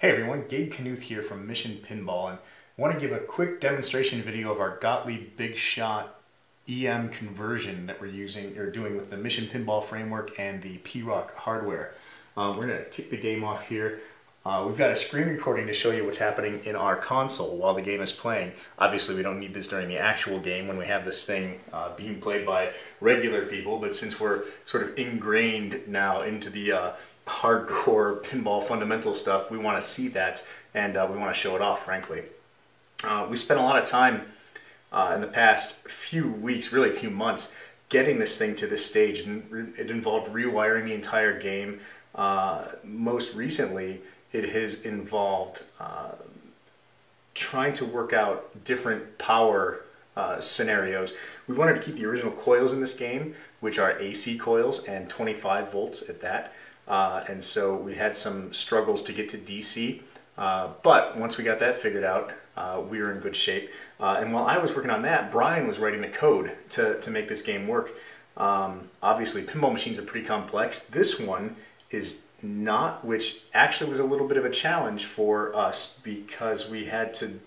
Hey everyone, Gabe Knuth here from Mission Pinball, and I want to give a quick demonstration video of our Gottlieb Big Shot EM conversion that we're using or doing with the Mission Pinball Framework and the P-ROC hardware. We're going to kick the game off here. We've got a screen recording to show you what's happening in our console while the game is playing. Obviously we don't need this during the actual game when we have this thing being played by regular people, but since we're sort of ingrained now into the hardcore pinball fundamental stuff, we want to see that, and we want to show it off, frankly. We spent a lot of time in the past few weeks, really a few months, getting this thing to this stage, and it involved rewiring the entire game. Most recently, it has involved trying to work out different power scenarios. We wanted to keep the original coils in this game, which are AC coils and 25 volts at that. And so we had some struggles to get to DC, but once we got that figured out, we were in good shape. And while I was working on that, Brian was writing the code to make this game work. Obviously, pinball machines are pretty complex. This one is not, which actually was a little bit of a challenge for us because we had to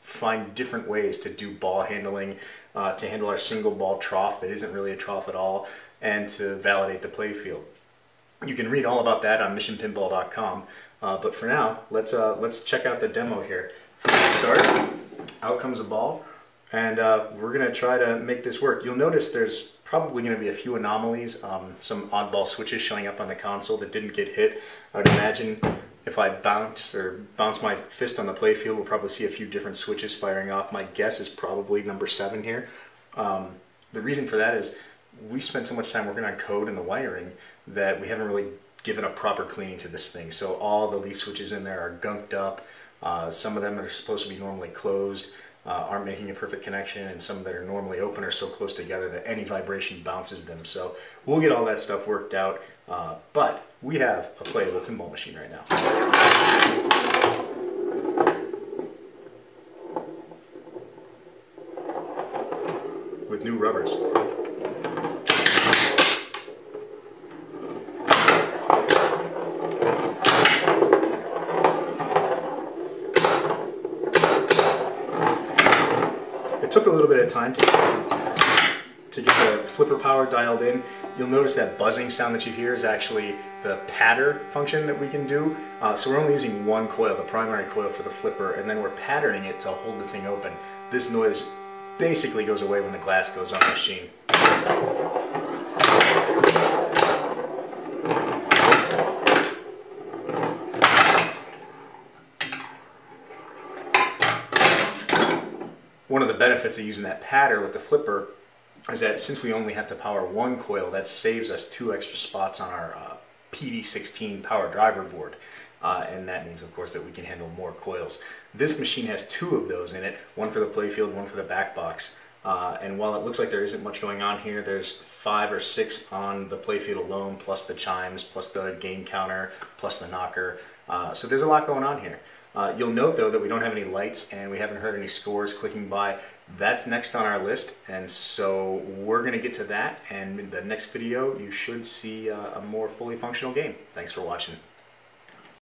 find different ways to do ball handling, to handle our single ball trough that isn't really a trough at all, and to validate the play field. You can read all about that on missionpinball.com, but for now, let's check out the demo here. From the start, out comes a ball, and we're going to try to make this work. You'll notice there's probably going to be a few anomalies, some oddball switches showing up on the console that didn't get hit. I would imagine if I bounce my fist on the playfield, we'll probably see a few different switches firing off. My guess is probably number 7 here. The reason for that is we spent so much time working on code and the wiring that we haven't really given a proper cleaning to this thing. So all the leaf switches in there are gunked up. Some of them are supposed to be normally closed, aren't making a perfect connection, and some that are normally open are so close together that any vibration bounces them. So we'll get all that stuff worked out, but we have a playable pinball machine right now. With new rubbers. It took a little bit of time to get the flipper power dialed in. You'll notice that buzzing sound that you hear is actually the patter function that we can do. So we're only using one coil, the primary coil for the flipper, and then we're patterning it to hold the thing open. This noise basically goes away when the glass goes on the machine. One of the benefits of using that patter with the flipper is that since we only have to power one coil, that saves us 2 extra spots on our PD-16 power driver board. And that means, of course, that we can handle more coils. This machine has 2 of those in it, one for the playfield, one for the back box. And while it looks like there isn't much going on here, there's 5 or 6 on the playfield alone, plus the chimes, plus the game counter, plus the knocker. So there's a lot going on here. You'll note, though, that we don't have any lights and we haven't heard any scores clicking by. That's next on our list, and so we're going to get to that, and in the next video you should see a more fully functional game. Thanks for watching.